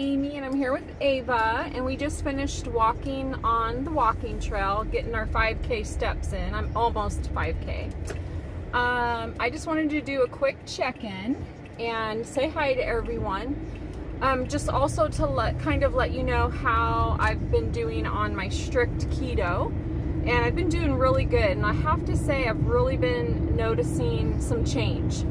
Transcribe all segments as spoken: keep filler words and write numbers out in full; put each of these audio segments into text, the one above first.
Amy and I'm here with Ava, and we just finished walking on the walking trail, getting our five K steps in. I'm almost five K. Um, I just wanted to do a quick check-in and say hi to everyone. Um, just also to let kind of let you know how I've been doing on my strict keto, and I've been doing really good, and I have to say I've really been noticing some change.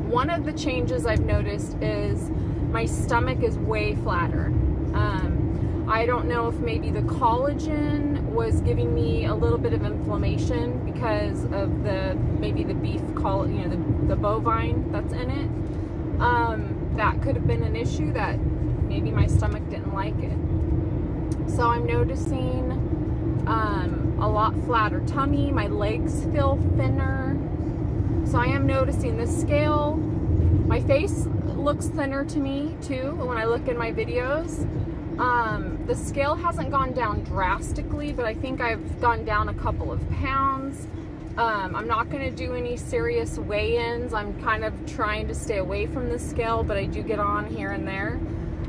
One of the changes I've noticed is my stomach is way flatter. Um, I don't know if maybe the collagen was giving me a little bit of inflammation because of the maybe the beef coll you know the, the bovine that's in it. Um, that could have been an issue that maybe my stomach didn't like it. So I'm noticing um, a lot flatter tummy. My legs feel thinner. So I am noticing the scale. My face looks thinner to me too when I look in my videos. Um, the scale hasn't gone down drastically, but I think I've gone down a couple of pounds. Um, I'm not going to do any serious weigh-ins. I'm kind of trying to stay away from the scale, but I do get on here and there.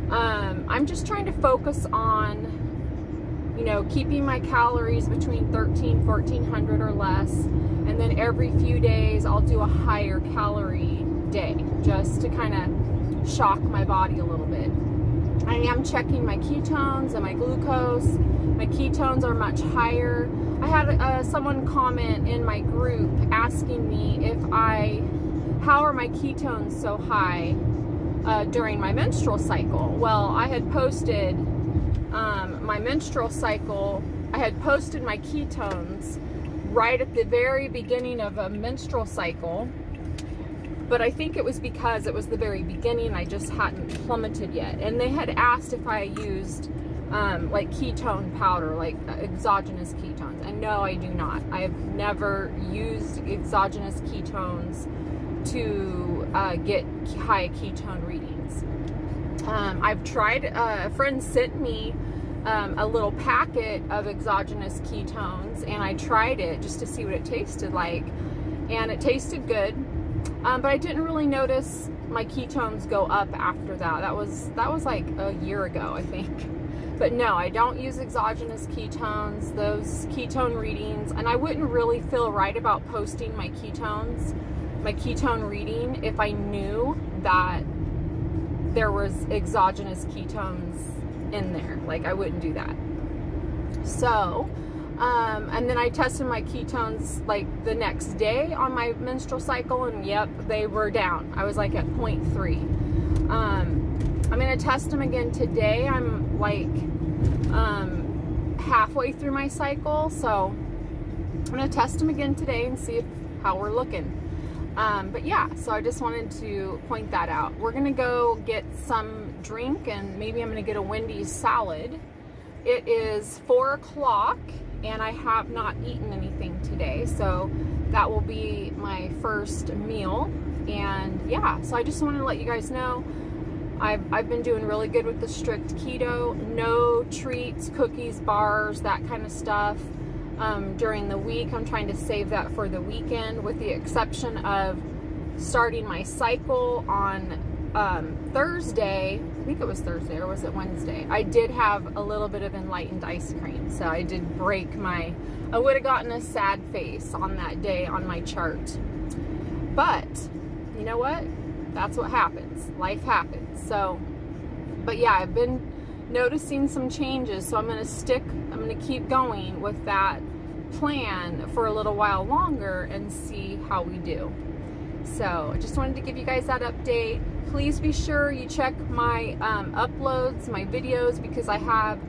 Um, I'm just trying to focus on, you know, keeping my calories between thirteen, fourteen hundred or less. And then every few days I'll do a higher calorie day just to kind of shock my body a little bit. I am checking my ketones and my glucose. My ketones are much higher. I had uh, someone comment in my group asking me if I, how are my ketones so high uh, during my menstrual cycle? Well, I had posted um, my menstrual cycle, I had posted my ketones right at the very beginning of a menstrual cycle, but I think it was because it was the very beginning, I just hadn't plummeted yet. And they had asked if I used um, like ketone powder, like exogenous ketones, and no, I do not. I have never used exogenous ketones to uh, get high ketone readings. Um, I've tried, uh, a friend sent me Um, a little packet of exogenous ketones, and I tried it just to see what it tasted like, and it tasted good, um, but I didn't really notice my ketones go up after that. That was that was like a year ago, I think. But no, I don't use exogenous ketones, those ketone readings, and I wouldn't really feel right about posting my ketones, my ketone reading, if I knew that there was exogenous ketones in there. Like, I wouldn't do that. So um, and then I tested my ketones like the next day on my menstrual cycle, and yep, they were down. I was like at zero point three. um, I'm gonna test them again today. I'm like um, halfway through my cycle, so I'm gonna test them again today and see if, how we're looking. Um, but yeah, so I just wanted to point that out. We're gonna go get some drink, and maybe I'm gonna get a Wendy's salad. It is four o'clock and I have not eaten anything today, so that will be my first meal. And yeah, so I just wanted to let you guys know I've, I've been doing really good with the strict keto. No treats, cookies, bars, that kind of stuff. Um, during the week, I'm trying to save that for the weekend, with the exception of starting my cycle on um, Thursday. I think it was Thursday, or was it Wednesday? I did have a little bit of enlightened ice cream, so I did break my, I would have gotten a sad face on that day on my chart, but you know what? That's what happens. Life happens. So, but yeah, I've been noticing some changes, so I'm going to stick, I'm going to keep going with that plan for a little while longer and see how we do. So I just wanted to give you guys that update. Please be sure you check my um, uploads, my videos, because I have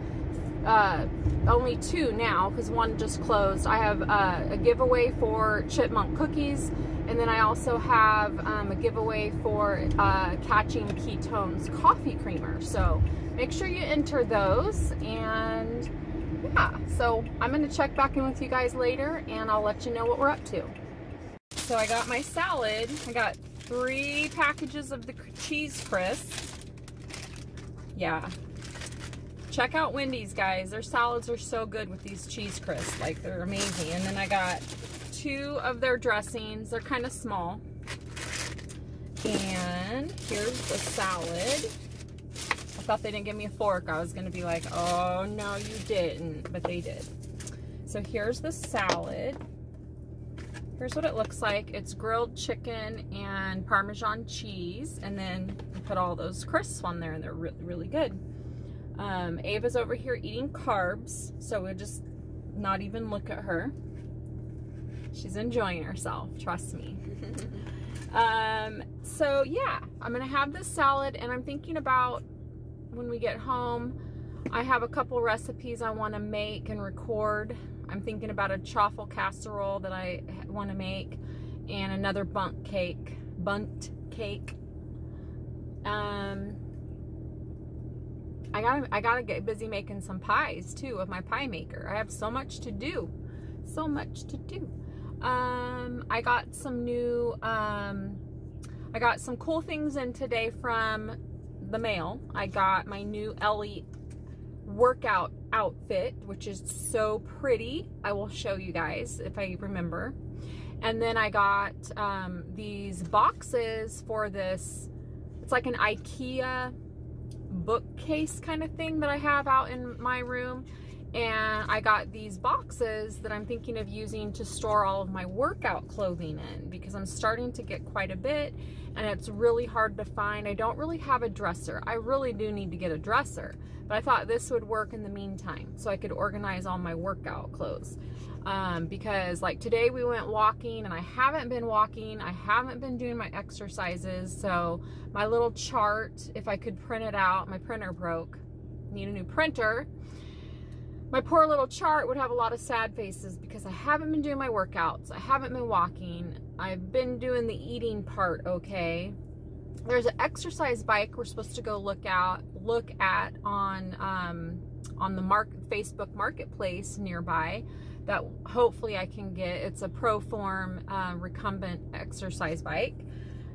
uh, only two now because one just closed. I have uh, a giveaway for chipmunk cookies, and then I also have um, a giveaway for uh, Catching Ketones coffee creamer. So make sure you enter those, and yeah, so I'm gonna check back in with you guys later and I'll let you know what we're up to. So I got my salad. I got three packages of the cheese crisps. Yeah. Check out Wendy's, guys. Their salads are so good with these cheese crisps. Like, they're amazing. And then I got two of their dressings. They're kind of small. And here's the salad. thought they didn't give me a fork. I was gonna be like, oh no, you didn't, but they did. So here's the salad. Here's what it looks like. It's grilled chicken and Parmesan cheese, and then I put all those crisps on there, and they're really, really good. Um, Ava's over here eating carbs, so we'll just not even look at her. She's enjoying herself, trust me. um, so yeah, I'm gonna have this salad, and I'm thinking about when we get home, I have a couple recipes I wanna make and record. I'm thinking about a chaffle casserole that I want to make, and another bundt cake, bundt cake. Um, I gotta, I gotta get busy making some pies too with my pie maker. I have so much to do, so much to do. Um, I got some new, um, I got some cool things in today from the mail. I got my new Ellie workout outfit, which is so pretty. I will show you guys if I remember. And then I got um, these boxes for this, it's like an IKEA bookcase kind of thing that I have out in my room, and I got these boxes that I'm thinking of using to store all of my workout clothing in, because I'm starting to get quite a bit and it's really hard to find. I don't really have a dresser. I really do need to get a dresser, but I thought this would work in the meantime so I could organize all my workout clothes. Um, because like today we went walking, and I haven't been walking. I haven't been doing my exercises. So my little chart, if I could print it out, my printer broke. Need a new printer. My poor little chart would have a lot of sad faces because I haven't been doing my workouts. I haven't been walking. I've been doing the eating part okay. There's an exercise bike we're supposed to go look out, look at on um, on the mark, Facebook Marketplace nearby that hopefully I can get. It's a ProForm uh, recumbent exercise bike,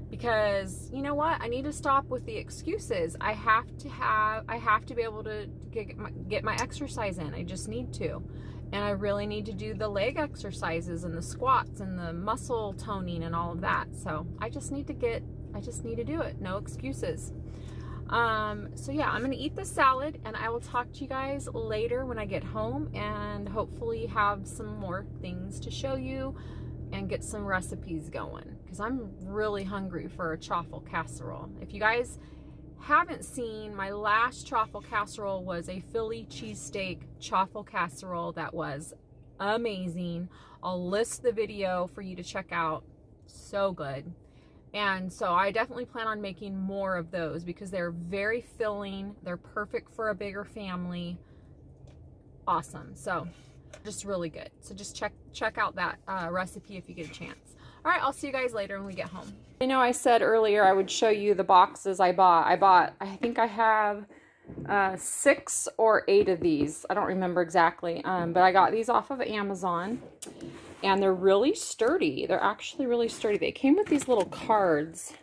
because you know what? I need to stop with the excuses. I have to have, I have to be able to get my, get my exercise in. I just need to. And I really need to do the leg exercises and the squats and the muscle toning and all of that. So I just need to get, I just need to do it. No excuses. Um, so yeah, I'm going to eat the salad, and I will talk to you guys later when I get home and hopefully have some more things to show you and get some recipes going, because I'm really hungry for a chaffle casserole. If you guys haven't seen, my last chaffle casserole was a Philly cheesesteak chaffle casserole that was amazing. I'll list the video for you to check out. So good. And so I definitely plan on making more of those because they're very filling. They're perfect for a bigger family. Awesome. So just really good. So just check check out that uh, recipe if you get a chance. All right, I'll see you guys later when we get home. You know, I said earlier I would show you the boxes I bought. I bought, I think I have uh, six or eight of these. I don't remember exactly, um, but I got these off of Amazon, and they're really sturdy. They're actually really sturdy. They came with these little cards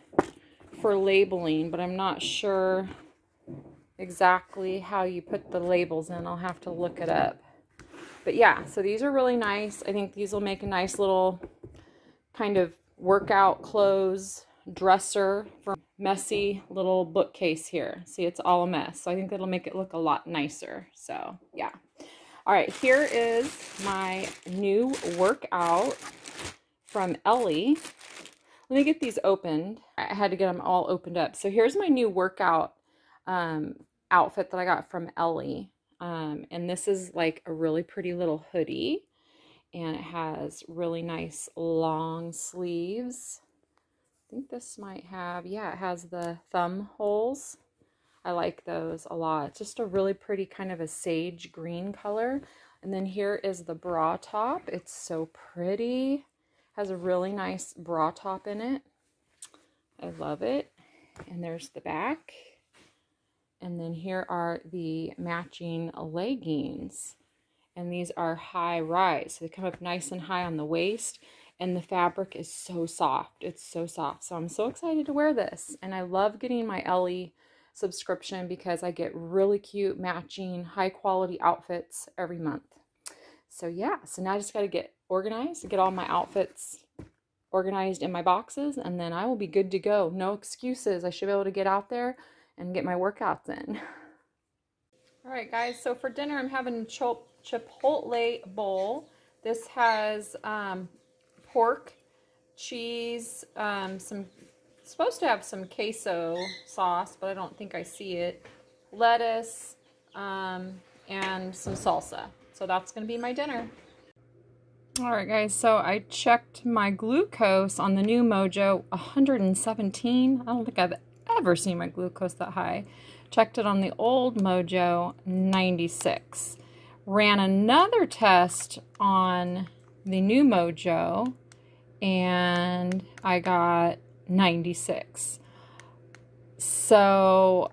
for labeling, but I'm not sure exactly how you put the labels in. I'll have to look it up. But yeah, so these are really nice. I think these will make a nice little kind of workout clothes dresser for messy little bookcase here. See, it's all a mess. So I think that'll make it look a lot nicer. So yeah. All right, here is my new workout from Ellie. Let me get these opened. I had to get them all opened up. So here's my new workout um, outfit that I got from Ellie. Um, and this is like a really pretty little hoodie, and it has really nice long sleeves. I think this might have, yeah, it has the thumb holes. I like those a lot. It's just a really pretty kind of a sage green color. And then here is the bra top. It's so pretty. It has a really nice bra top in it. I love it. And there's the back. And then here are the matching leggings, and these are high rise. So they come up nice and high on the waist, and the fabric is so soft. It's so soft. So I'm so excited to wear this. And I love getting my Ellie subscription because I get really cute matching high quality outfits every month. So yeah, so now I just got to get organized, get all my outfits organized in my boxes, and then I will be good to go. No excuses. I should be able to get out there and get my workouts in. All right, guys, so for dinner, I'm having a Chipotle bowl. This has um, pork, cheese, um, some, it's supposed to have some queso sauce, but I don't think I see it, lettuce, um, and some salsa. So that's going to be my dinner. All right, guys, so I checked my glucose on the new Mojo, one hundred seventeen. I don't think I've ever seen my glucose that high. Checked it on the old Mojo, ninety-six. Ran another test on the new Mojo, and I got ninety-six. So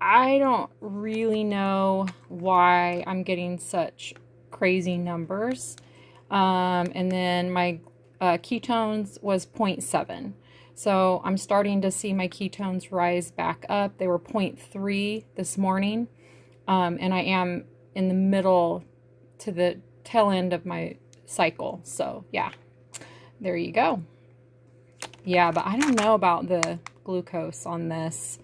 I don't really know why I'm getting such crazy numbers. Um, and then my uh, ketones was zero point seven. So I'm starting to see my ketones rise back up. They were zero point three this morning, um, and I am in the middle to the tail end of my cycle. So yeah, there you go. Yeah, but I don't know about the glucose on this.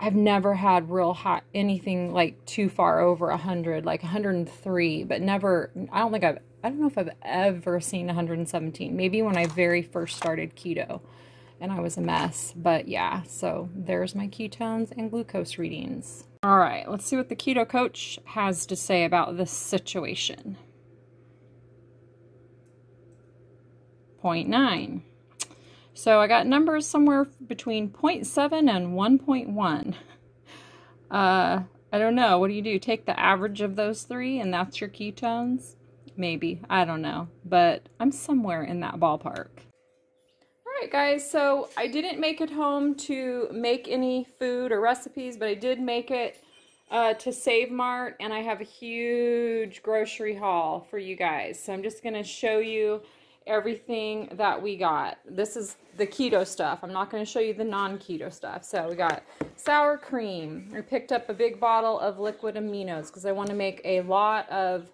I've never had real hot, anything like too far over one hundred, like one hundred three, but never, I don't think I've, I don't know if I've ever seen one hundred seventeen, maybe when I very first started keto and I was a mess, but yeah, so there's my ketones and glucose readings. All right, let's see what the keto coach has to say about this situation. zero point nine. So I got numbers somewhere between zero point seven and one point one. Uh, I don't know. What do you do? Take the average of those three and that's your ketones? Maybe. I don't know. But I'm somewhere in that ballpark. All right, guys. So I didn't make it home to make any food or recipes, but I did make it uh, to Save Mart, and I have a huge grocery haul for you guys. So I'm just going to show you everything that we got. This is the keto stuff. I'm not going to show you the non-keto stuff. So we got sour cream. We picked up a big bottle of liquid aminos because I want to make a lot of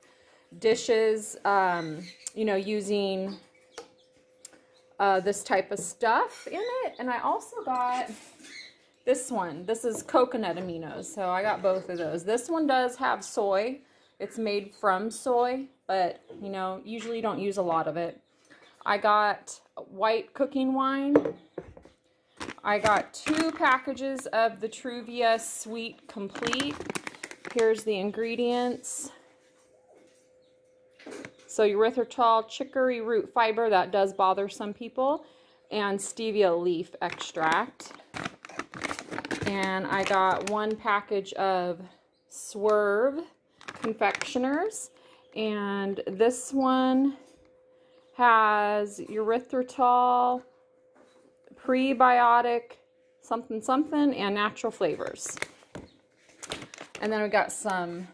dishes, um, you know, using uh, this type of stuff in it. And I also got this one. This is coconut aminos. So I got both of those. This one does have soy. It's made from soy, but, you know, usually you don't use a lot of it. I got white cooking wine. I got two packages of the Truvia Sweet Complete. Here's the ingredients. So erythritol, chicory root fiber, that does bother some people, and stevia leaf extract. And I got one package of Swerve Confectioners, and this one has erythritol, prebiotic, something something, and natural flavors. And then we got some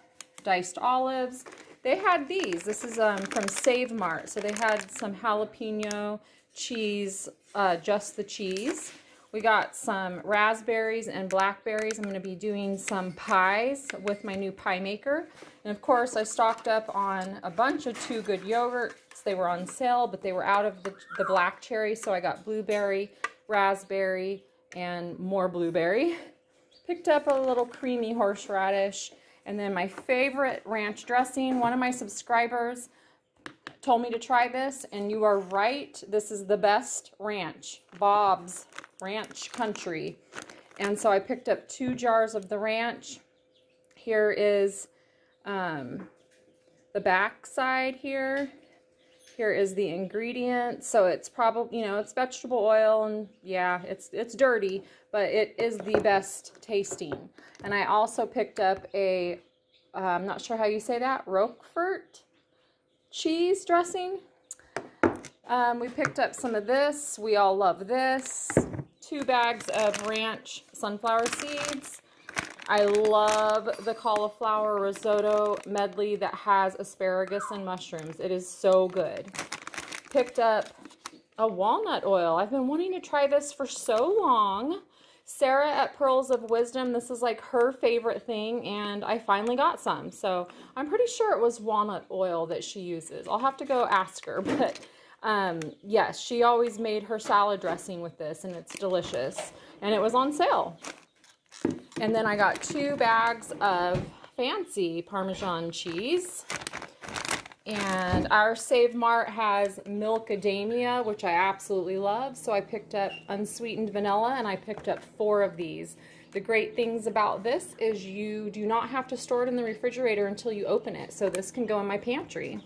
diced olives. They had these. This is um, from Save Mart. So they had some jalapeno cheese, uh, just the cheese. We got some raspberries and blackberries. I'm going to be doing some pies with my new pie maker. And of course, I stocked up on a bunch of Too Good Yogurts. They were on sale, but they were out of the, the black cherry. So I got blueberry, raspberry, and more blueberry. Picked up a little creamy horseradish. And then my favorite ranch dressing. One of my subscribers told me to try this, and you are right. This is the best ranch, Bob's Ranch Country. And so I picked up two jars of the ranch. Here is um, the back side here. Here is the ingredients. So it's probably, you know, it's vegetable oil, and yeah, it's it's dirty, but it is the best tasting. And I also picked up a, uh, I'm not sure how you say that, Roquefort cheese dressing. Um, we picked up some of this. We all love this. Two bags of ranch sunflower seeds. I love the cauliflower risotto medley that has asparagus and mushrooms. It is so good. Picked up a walnut oil. I've been wanting to try this for so long. Sarah at Pearls of Wisdom, this is like her favorite thing, and I finally got some. So I'm pretty sure it was walnut oil that she uses. I'll have to go ask her, but Um, yes, she always made her salad dressing with this, and it's delicious. And it was on sale. And then I got two bags of fancy Parmesan cheese. And our Save Mart has Milkadamia, which I absolutely love. So I picked up unsweetened vanilla, and I picked up four of these. The great things about this is you do not have to store it in the refrigerator until you open it. So this can go in my pantry.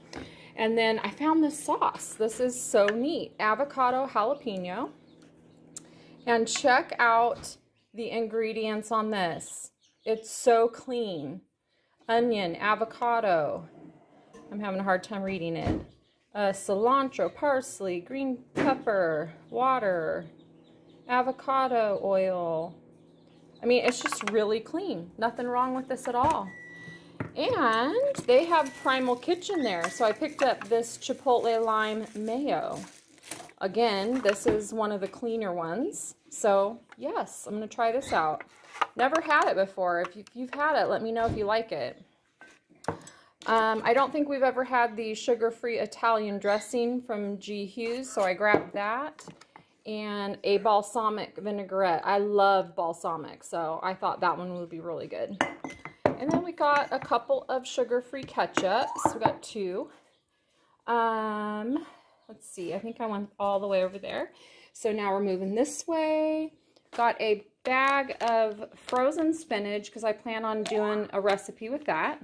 And then I found this sauce. This is so neat. Avocado jalapeno. And check out the ingredients on this. It's so clean. Onion, avocado. I'm having a hard time reading it. Uh, cilantro, parsley, green pepper, water, avocado oil. I mean, it's just really clean. Nothing wrong with this at all. And they have Primal Kitchen there. So I picked up this chipotle lime mayo. Again, this is one of the cleaner ones. So yes, I'm going to try this out. Never had it before. If you've had it, let me know if you like it. Um, I don't think we've ever had the sugar-free Italian dressing from G. Hughes, so I grabbed that. And a balsamic vinaigrette. I love balsamic, so I thought that one would be really good. And then we got a couple of sugar-free ketchups. We got two. Um, let's see. I think I went all the way over there. So now we're moving this way. Got a bag of frozen spinach because I plan on doing a recipe with that.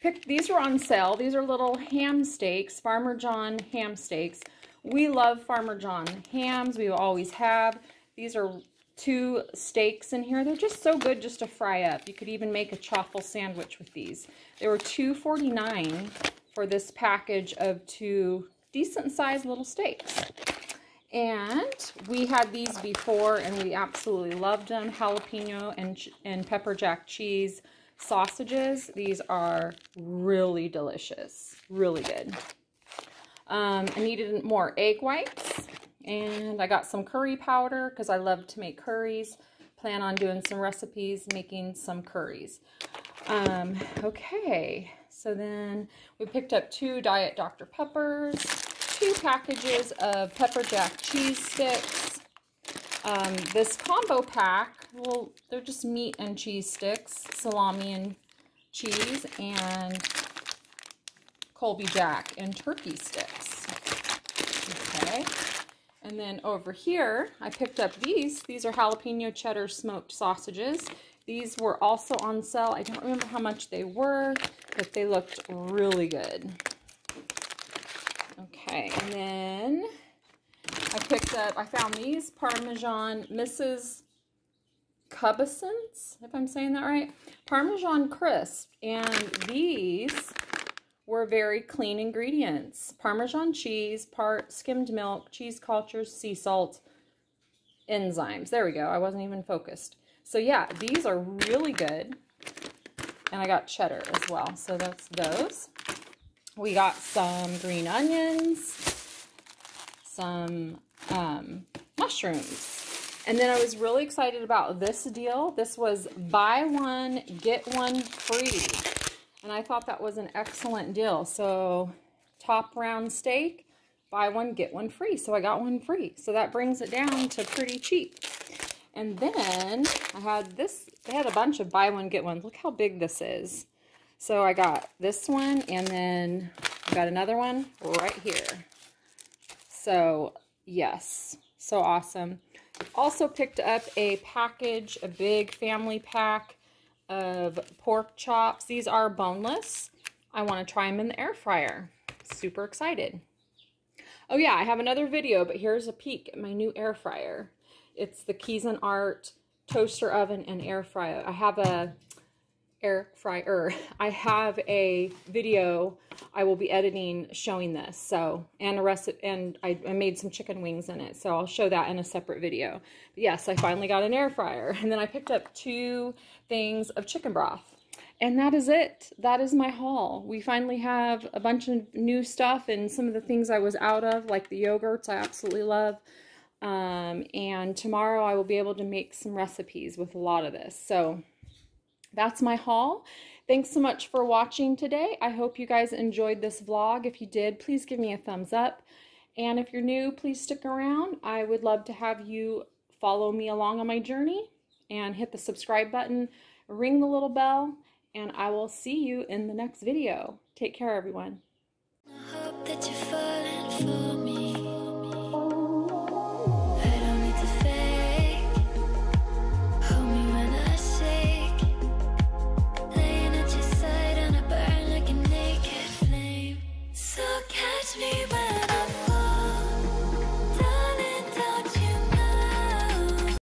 Picked, these are on sale. These are little ham steaks, Farmer John ham steaks. We love Farmer John hams. We always have. These are two steaks in here. They're just so good just to fry up. You could even make a chaffle sandwich with these. They were two forty-nine for this package of two decent-sized little steaks. And we had these before, and we absolutely loved them. Jalapeno and, and pepper jack cheese sausages. These are really delicious. Really good. Um, I needed more egg whites, and I got some curry powder because I love to make curries. Plan on doing some recipes, making some curries. Um, okay, so then we picked up two Diet Doctor Peppers, two packages of pepper jack cheese sticks. Um, this combo pack, well, they're just meat and cheese sticks, salami and cheese, and Colby Jack and turkey sticks. Okay, and then over here I picked up these. These are jalapeno cheddar smoked sausages. These were also on sale. I don't remember how much they were, but they looked really good. Okay, and then I picked up, I found these Parmesan Missus Cubison's, if I'm saying that right, Parmesan crisp, and these were very clean ingredients. Parmesan cheese, part skimmed milk, cheese cultures, sea salt, enzymes. There we go. I wasn't even focused. So yeah, these are really good. And I got cheddar as well. So that's those. We got some green onions, some um, mushrooms. And then I was really excited about this deal. This was buy one, get one free. And I thought that was an excellent deal. So top round steak, buy one, get one free. So I got one free. So that brings it down to pretty cheap. And then I had this, they had a bunch of buy one, get one. Look how big this is. So I got this one, and then I got another one right here. So yes, so awesome. Also picked up a package, a big family pack of pork chops. These are boneless. I want to try them in the air fryer. Super excited. Oh yeah, I have another video, but here's a peek at my new air fryer. It's the Keizen Art toaster oven and air fryer. I have a air fryer. I have a video I will be editing showing this. So, and a recipe, and I, I made some chicken wings in it. So I'll show that in a separate video. But yes, I finally got an air fryer. And then I picked up two things of chicken broth. And that is it. That is my haul. We finally have a bunch of new stuff and some of the things I was out of, like the yogurts I absolutely love. Um, and tomorrow I will be able to make some recipes with a lot of this. So that's my haul. Thanks so much for watching today. I hope you guys enjoyed this vlog. If you did, please give me a thumbs up. And if you're new, please stick around. I would love to have you follow me along on my journey and hit the subscribe button, ring the little bell, and I will see you in the next video. Take care, everyone. I hope that you